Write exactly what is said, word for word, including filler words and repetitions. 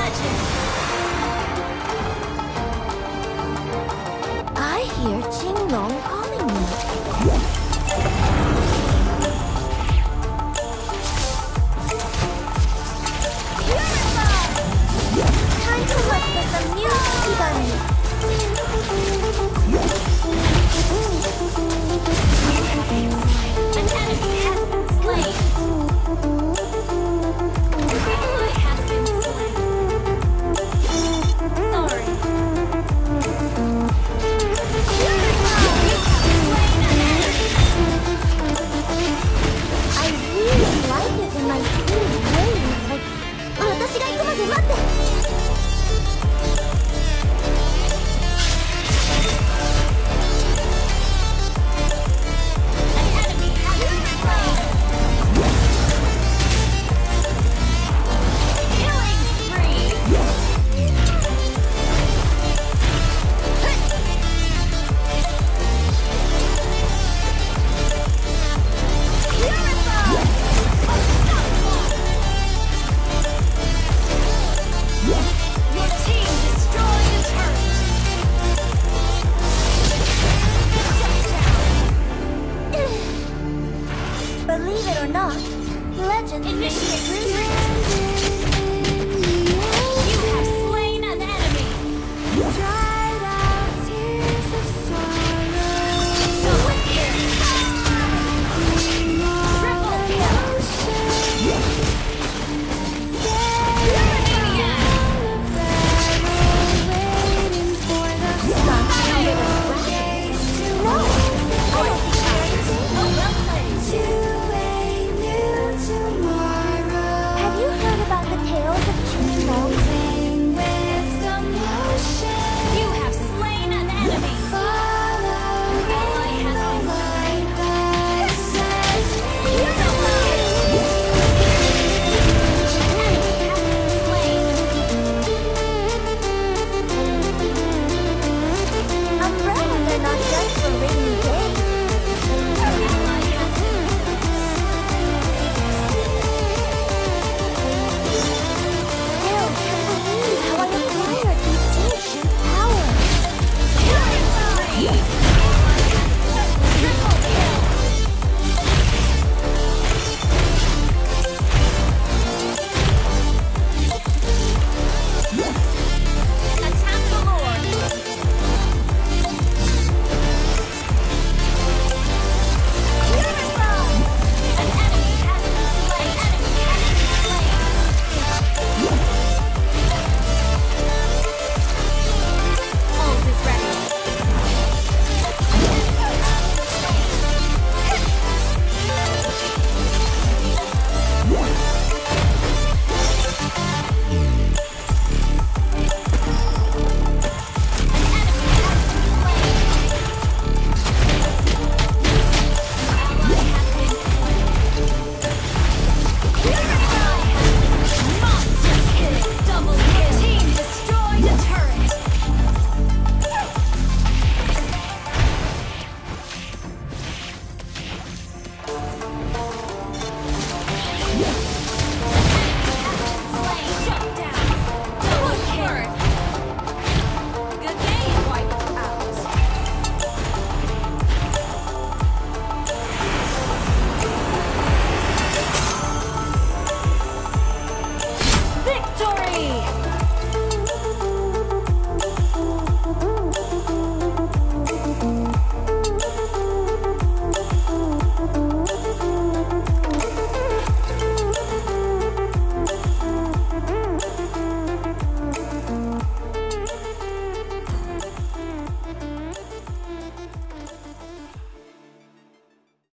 Legend.